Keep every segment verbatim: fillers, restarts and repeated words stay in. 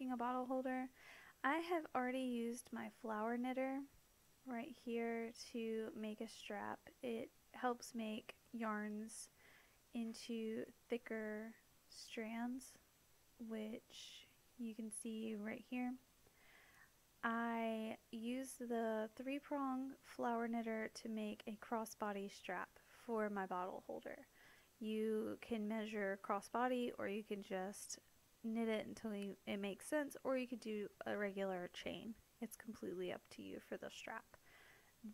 making a bottle holder. I have already used my flower knitter right here to make a strap. It helps make yarns into thicker strands, which you can see right here. I used the three-prong flower knitter to make a crossbody strap for my bottle holder. You can measure crossbody, or you can just knit it until you, it makes sense, or you could do a regular chain. It's completely up to you for the strap.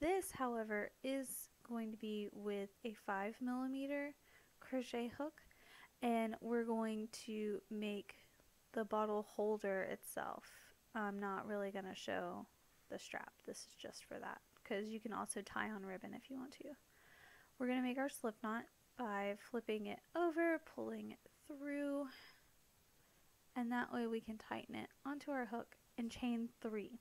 This, however, is going to be with a five millimeter crochet hook, and we're going to make the bottle holder itself. I'm not really going to show the strap. This is just for that, because you can also tie on ribbon if you want to. We're going to make our slip knot by flipping it over, pulling it through, and that way we can tighten it onto our hook and chain three.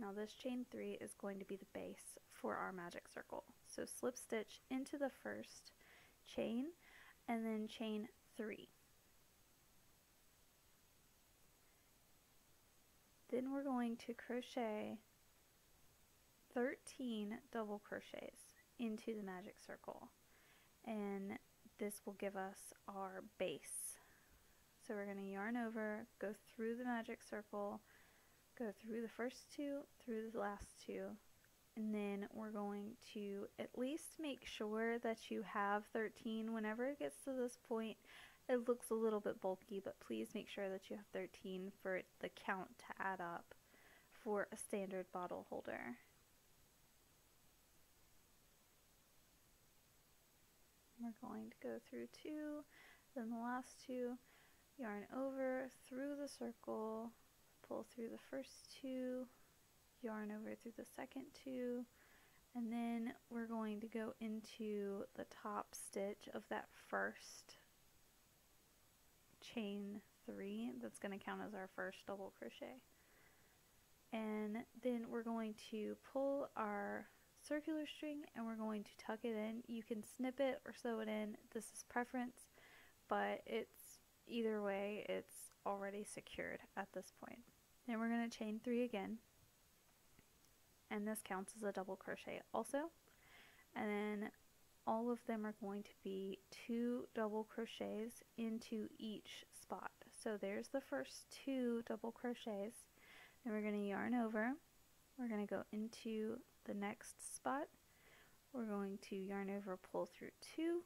Now this chain three is going to be the base for our magic circle. So slip stitch into the first chain and then chain three. Then we're going to crochet thirteen double crochets into the magic circle, and this will give us our base. So we're going to yarn over, go through the magic circle, go through the first two, through the last two, and then we're going to at least make sure that you have thirteen. Whenever it gets to this point, it looks a little bit bulky, but please make sure that you have thirteen for the count to add up for a standard bottle holder. We're going to go through two, then the last two, yarn over through the circle, pull through the first two, yarn over through the second two, and then we're going to go into the top stitch of that first chain three. That's going to count as our first double crochet. And then we're going to pull our circular string and we're going to tuck it in. You can snip it or sew it in. This is preference, but it's either way, it's already secured at this point. Then we're going to chain three again, and this counts as a double crochet also. And then all of them are going to be two double crochets into each spot. So there's the first two double crochets. Then we're going to yarn over, we're going to go into the next spot, we're going to yarn over, pull through two,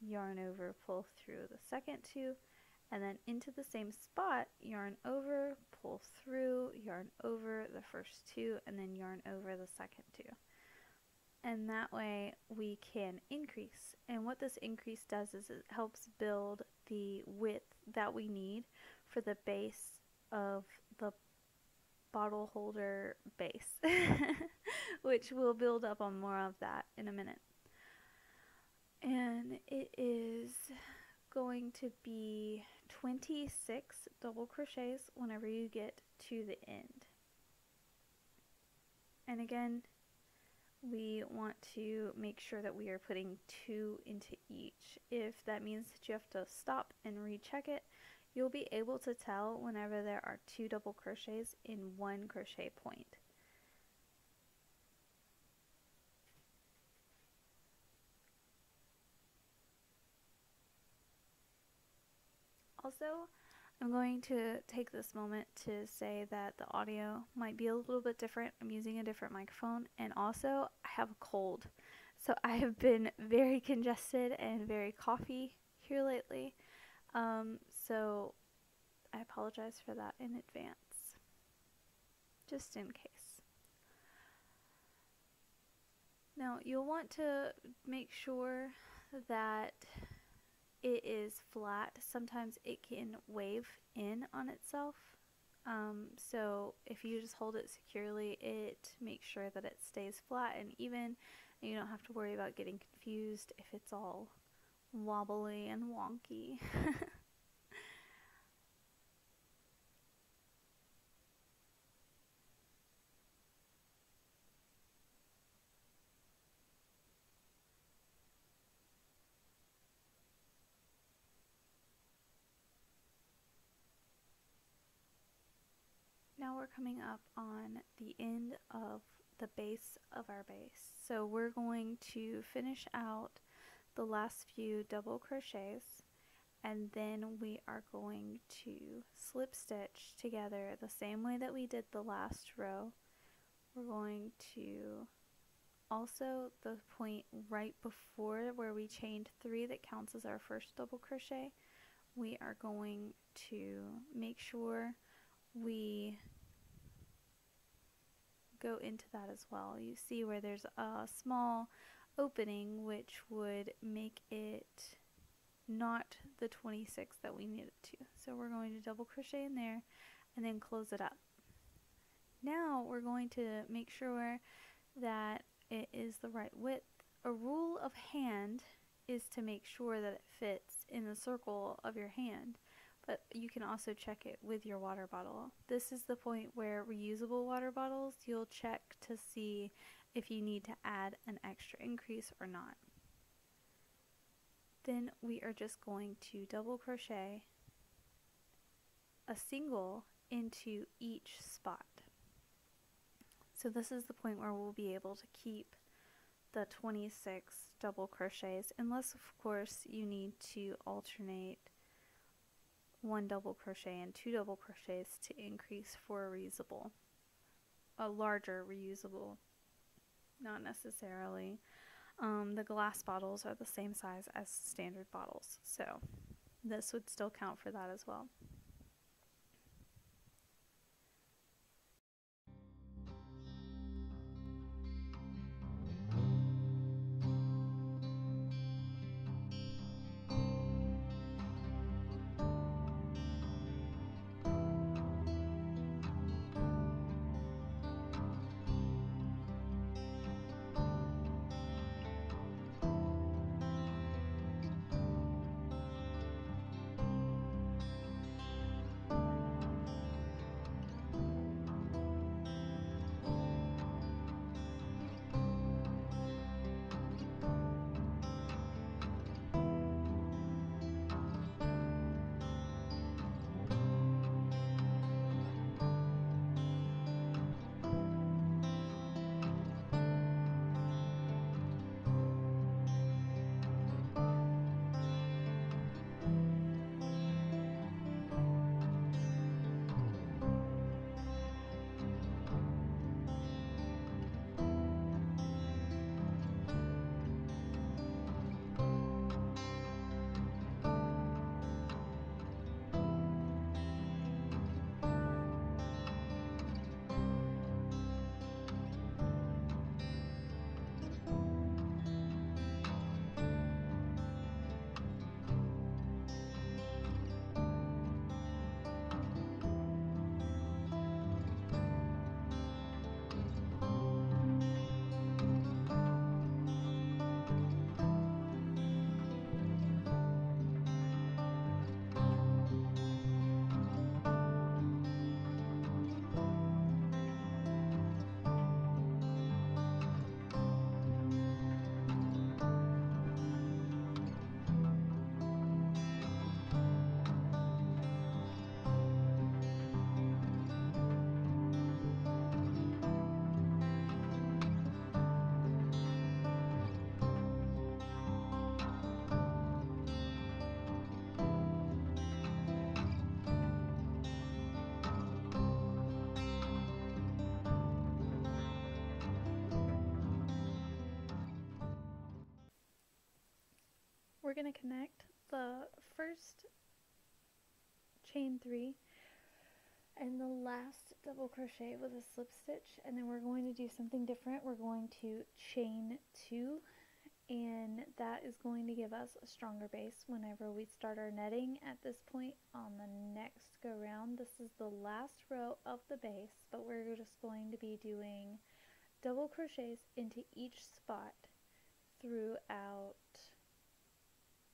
yarn over, pull through the second two, and then into the same spot, yarn over, pull through, yarn over the first two, and then yarn over the second two. And that way we can increase. And what this increase does is it helps build the width that we need for the base of the bottle holder base, which we'll build up on more of that in a minute. And it is going to be twenty-six double crochets whenever you get to the end. And again, we want to make sure that we are putting two into each. If that means that you have to stop and recheck it, you'll be able to tell whenever there are two double crochets in one crochet point. Also, I'm going to take this moment to say that the audio might be a little bit different. I'm using a different microphone, and also I have a cold. So I have been very congested and very coughy here lately. Um, so I apologize for that in advance, just in case. Now you'll want to make sure that it is flat. Sometimes it can wave in on itself. Um, so if you just hold it securely, it makes sure that it stays flat and even. And you don't have to worry about getting confused if it's all wobbly and wonky. coming up on the end of the base of our base. So we're going to finish out the last few double crochets, and then we are going to slip stitch together the same way that we did the last row. We're going to also the point right before where we chained three that counts as our first double crochet, we are going to make sure we go into that as well. You see where there's a small opening, which would make it not the twenty-six that we need it to. So we're going to double crochet in there and then close it up. Now we're going to make sure that it is the right width. A rule of hand is to make sure that it fits in the circle of your hand, but you can also check it with your water bottle. This is the point where reusable water bottles, you'll check to see if you need to add an extra increase or not. Then we are just going to double crochet a single into each spot. So this is the point where we'll be able to keep the twenty-six double crochets, unless of course you need to alternate one double crochet and two double crochets to increase for a reusable, a larger reusable, not necessarily. Um, the glass bottles are the same size as standard bottles, so this would still count for that as well. We're going to connect the first chain three and the last double crochet with a slip stitch, and then we're going to do something different. We're going to chain two, and that is going to give us a stronger base whenever we start our netting at this point on the next go round. This is the last row of the base, but we're just going to be doing double crochets into each spot throughout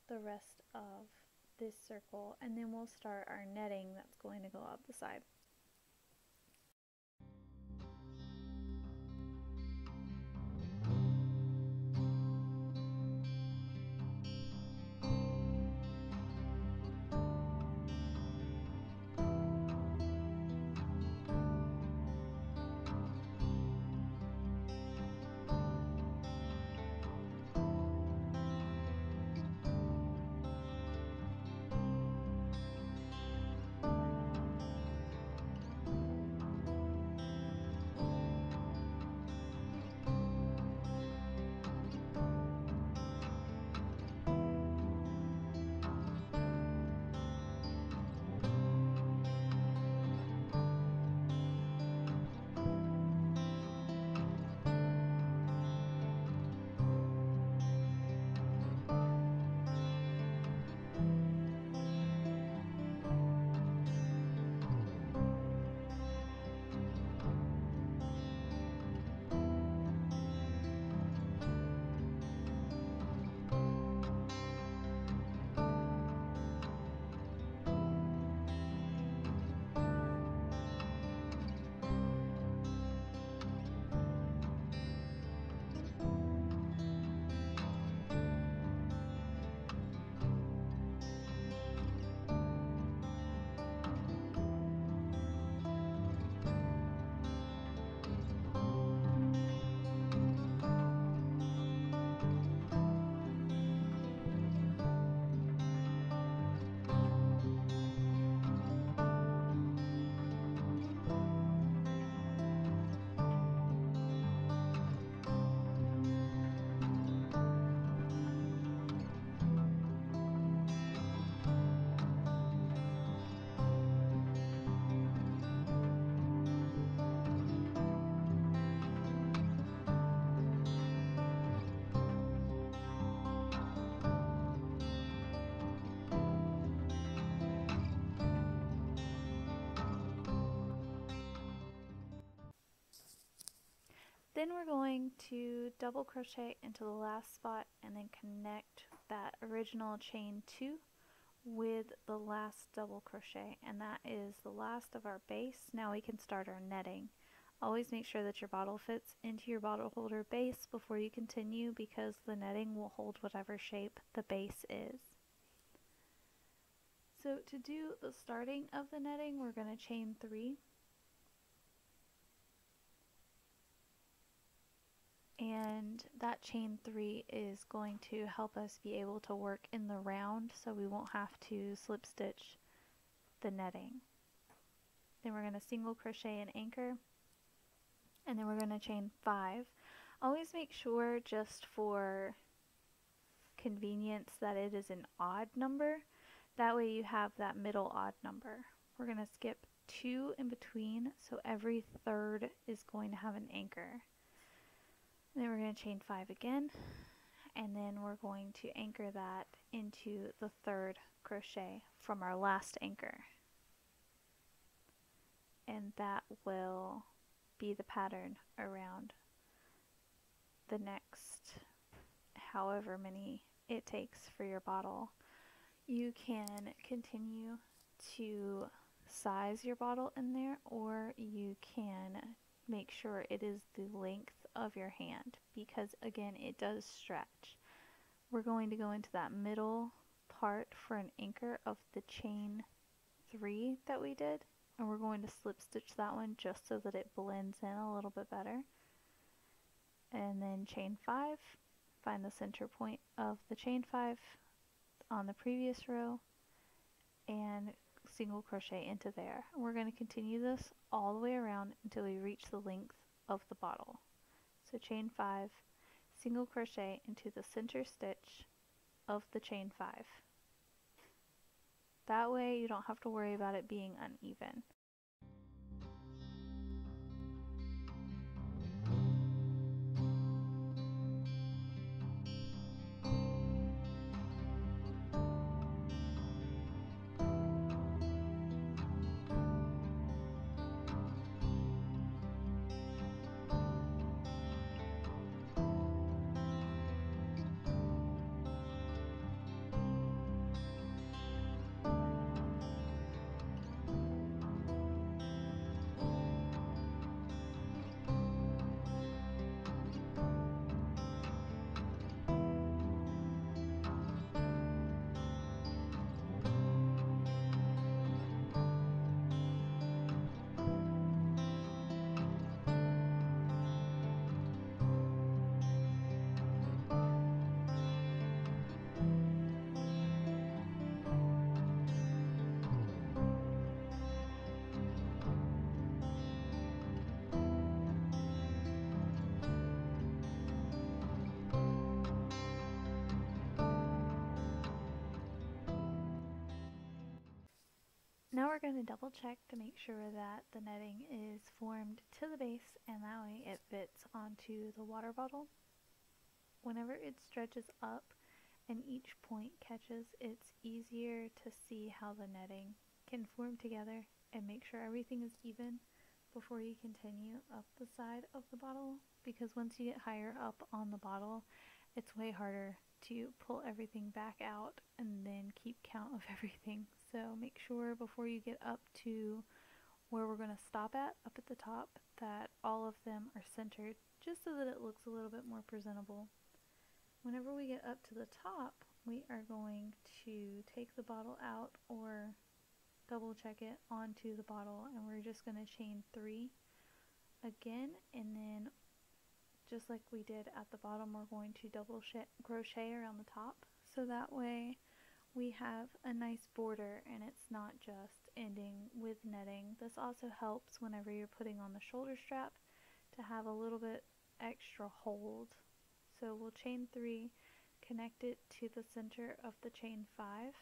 the rest of this circle, and then we'll start our netting that's going to go up the side. Then we're going to double crochet into the last spot and then connect that original chain two with the last double crochet, and that is the last of our base. Now we can start our netting. Always make sure that your bottle fits into your bottle holder base before you continue, because the netting will hold whatever shape the base is. So to do the starting of the netting, we're going to chain three and that chain three is going to help us be able to work in the round, so we won't have to slip stitch the netting. Then we're going to single crochet and anchor, and then we're going to chain five. Always make sure, just for convenience, that it is an odd number. That way you have that middle odd number. We're going to skip two in between, so every third is going to have an anchor. Then we're going to chain five again, and then we're going to anchor that into the third crochet from our last anchor. And that will be the pattern around the next however many it takes for your bottle. You can continue to size your bottle in there, or you can make sure it is the length of your hand, because again it does stretch. We're going to go into that middle part for an anchor of the chain three that we did, and we're going to slip stitch that one just so that it blends in a little bit better, and then chain five, find the center point of the chain five on the previous row and single crochet into there. We're going to continue this all the way around until we reach the length of the bottle. So chain five, single crochet into the center stitch of the chain five. That way you don't have to worry about it being uneven. Now we're going to double check to make sure that the netting is formed to the base, and that way it fits onto the water bottle. Whenever it stretches up and each point catches, it's easier to see how the netting can form together, and make sure everything is even before you continue up the side of the bottle, because once you get higher up on the bottle, it's way harder to pull everything back out and then keep count of everything. So make sure before you get up to where we're going to stop at, up at the top, that all of them are centered, just so that it looks a little bit more presentable. Whenever we get up to the top, we are going to take the bottle out or double check it onto the bottle, and we're just going to chain three again, and then just like we did at the bottom, we're going to double crochet around the top, so that way we have a nice border and it's not just ending with netting. This also helps whenever you're putting on the shoulder strap to have a little bit extra hold. So we'll chain three, connect it to the center of the chain five,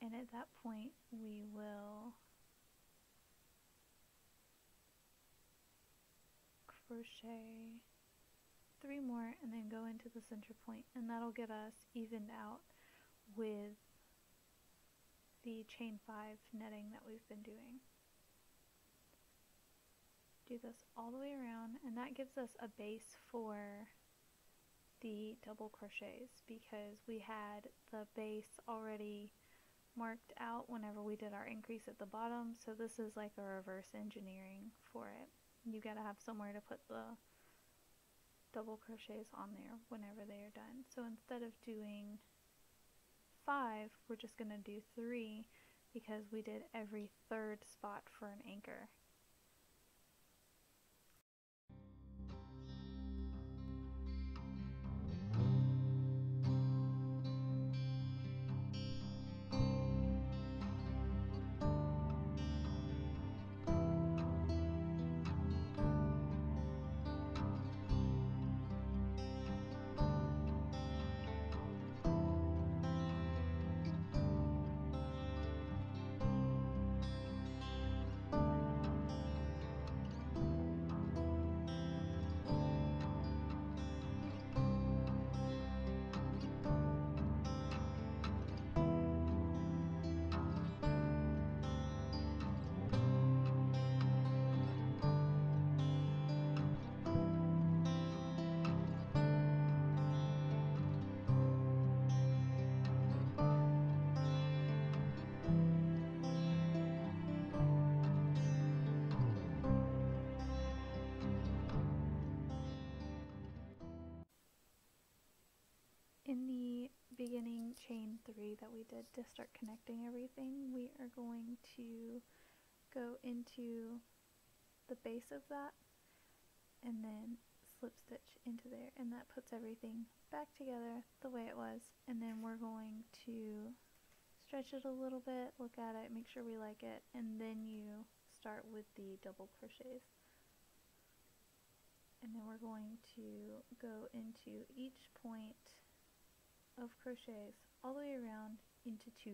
and at that point we will crochet three more and then go into the center point, and that'll get us evened out with the chain five netting that we've been doing. do this all the way around, and that gives us a base for the double crochets because we had the base already marked out whenever we did our increase at the bottom, so this is like a reverse engineering for it. You gotta have somewhere to put the double crochets on there whenever they are done. So instead of doing five, we're just gonna do three because we did every third spot for an anchor. In the beginning chain three that we did to start connecting everything, we are going to go into the base of that and then slip stitch into there, and that puts everything back together the way it was. And then we're going to stretch it a little bit, look at it, make sure we like it, and then you start with the double crochets. And then we're going to go into each point of crochets all the way around into two.